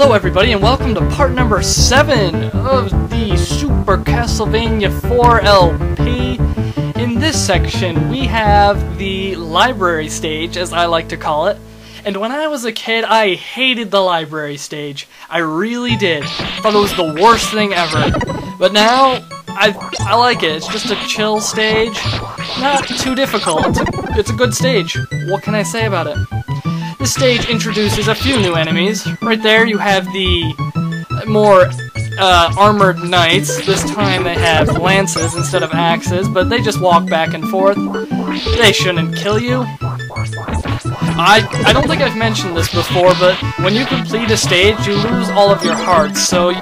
Hello everybody and welcome to part number 7 of the Super Castlevania 4 LP. In this section we have the library stage, as I like to call it. And when I was a kid I hated the library stage. I really did. I thought it was the worst thing ever. But now I like it. It's just a chill stage. Not too difficult. It's a good stage. What can I say about it? This stage introduces a few new enemies. Right there you have the more armored knights. This time they have lances instead of axes, but they just walk back and forth. They shouldn't kill you. I don't think I've mentioned this before, but when you complete a stage, you lose all of your hearts. So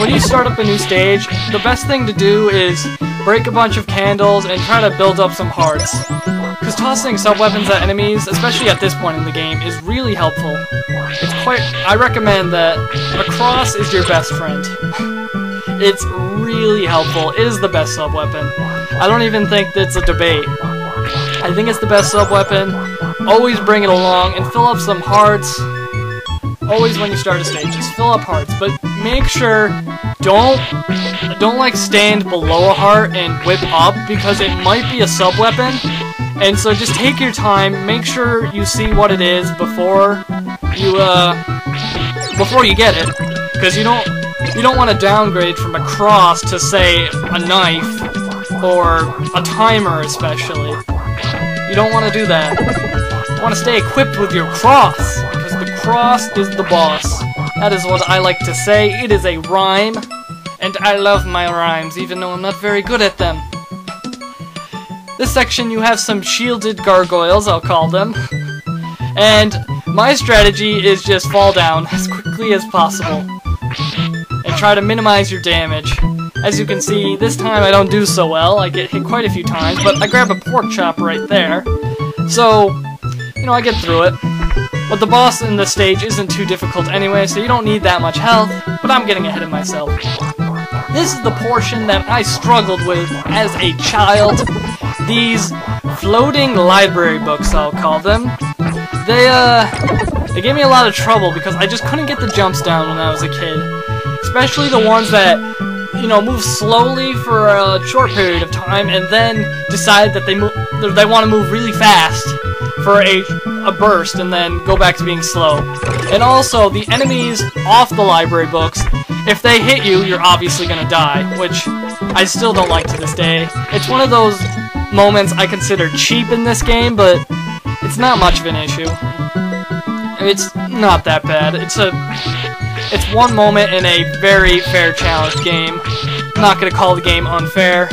when you start up a new stage, the best thing to do is break a bunch of candles and try to build up some hearts. Because tossing sub-weapons at enemies, especially at this point in the game, is really helpful. I recommend that a cross is your best friend. It's really helpful. It is the best sub-weapon. I don't even think that's a debate. I think it's the best sub-weapon. Always bring it along and fill up some hearts. Always when you start a stage, just fill up hearts. But make sure don't like stand below a heart and whip up, because it might be a sub-weapon. And so just take your time, make sure you see what it is before you get it, because you don't want to downgrade from a cross to, say, a knife or a timer especially. You don't want to do that. You want to stay equipped with your cross, because the cross is the boss. That is what I like to say. It is a rhyme, and I love my rhymes even though I'm not very good at them. This section you have some shielded gargoyles, I'll call them, and my strategy is just fall down as quickly as possible and try to minimize your damage. As you can see, this time I don't do so well. I get hit quite a few times, but I grab a pork chop right there, so you know, I get through it. But the boss in this stage isn't too difficult anyway, so you don't need that much health, but I'm getting ahead of myself. This is the portion that I struggled with as a child. These floating library books, I'll call them. They gave me a lot of trouble because I just couldn't get the jumps down when I was a kid. Especially the ones that, you know, move slowly for a short period of time and then decide that they want to move really fast for a burst and then go back to being slow. And also, the enemies off the library books, if they hit you, you're obviously gonna die, which I still don't like to this day. It's one of those moments I consider cheap in this game, but it's not much of an issue. It's not that bad. It's one moment in a very fair challenge game. I'm not going to call the game unfair.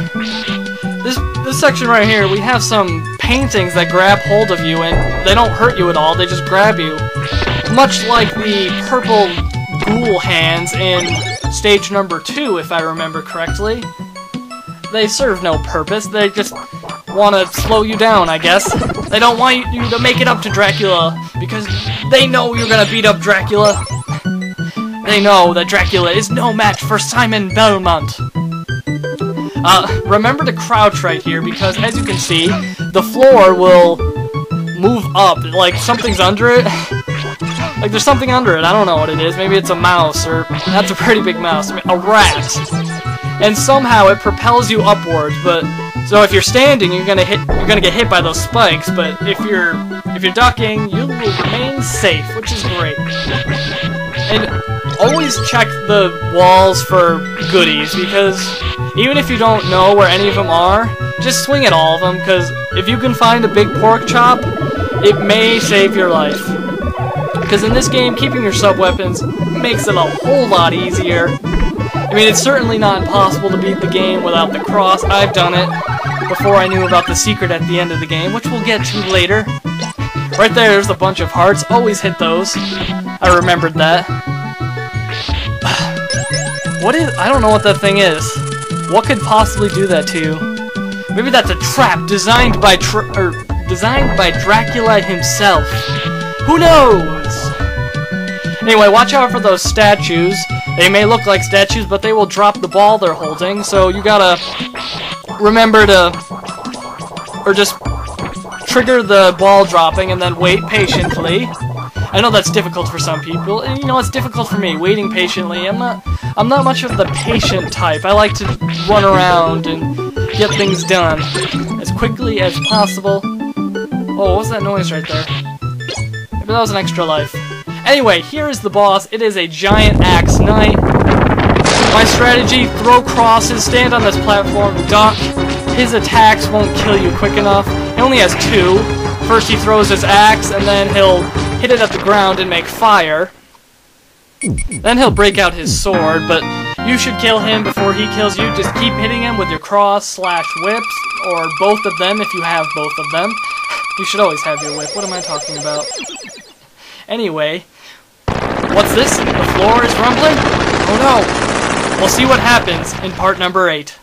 This section right here, we have some paintings that grab hold of you, and they don't hurt you at all, they just grab you. Much like the purple ghoul hands in stage number 2, if I remember correctly. They serve no purpose, they just want to slow you down, I guess. They don't want you to make it up to Dracula, because they know you're gonna beat up Dracula. They know that Dracula is no match for Simon Belmont. Remember to crouch right here, because as you can see, the floor will move up, like something's under it. Like there's something under it, I don't know what it is, maybe it's a mouse, or that's a pretty big mouse, I mean, a rat. And somehow it propels you upwards, but so if you're standing, you're gonna get hit by those spikes. But if you're ducking, you will remain safe, which is great. And always check the walls for goodies, because even if you don't know where any of them are, just swing at all of them. Because if you can find a big pork chop, it may save your life. Because in this game, keeping your sub weapons makes it a whole lot easier. I mean, it's certainly not impossible to beat the game without the cross. I've done it before I knew about the secret at the end of the game, which we'll get to later. Right there, there's a bunch of hearts. Always hit those. I remembered that. I don't know what that thing is. What could possibly do that to you? Maybe that's a trap designed by Dracula himself. Who knows? Anyway, watch out for those statues. They may look like statues, but they will drop the ball they're holding, so you gotta remember to just trigger the ball dropping and then wait patiently. I know that's difficult for some people, and you know it's difficult for me, waiting patiently. I'm not much of the patient type. I like to run around and get things done as quickly as possible. Oh, what was that noise right there? Maybe that was an extra life. Anyway, here is the boss. It is a giant axe knight. My strategy, throw crosses, stand on this platform, duck. His attacks won't kill you quick enough. He only has two. First he throws his axe, and then he'll hit it at the ground and make fire. Then he'll break out his sword, but you should kill him before he kills you. Just keep hitting him with your cross / whips, or both of them if you have both of them. You should always have your whip. What am I talking about? Anyway, what's this? The floor is rumbling? Oh no! We'll see what happens in part number 8.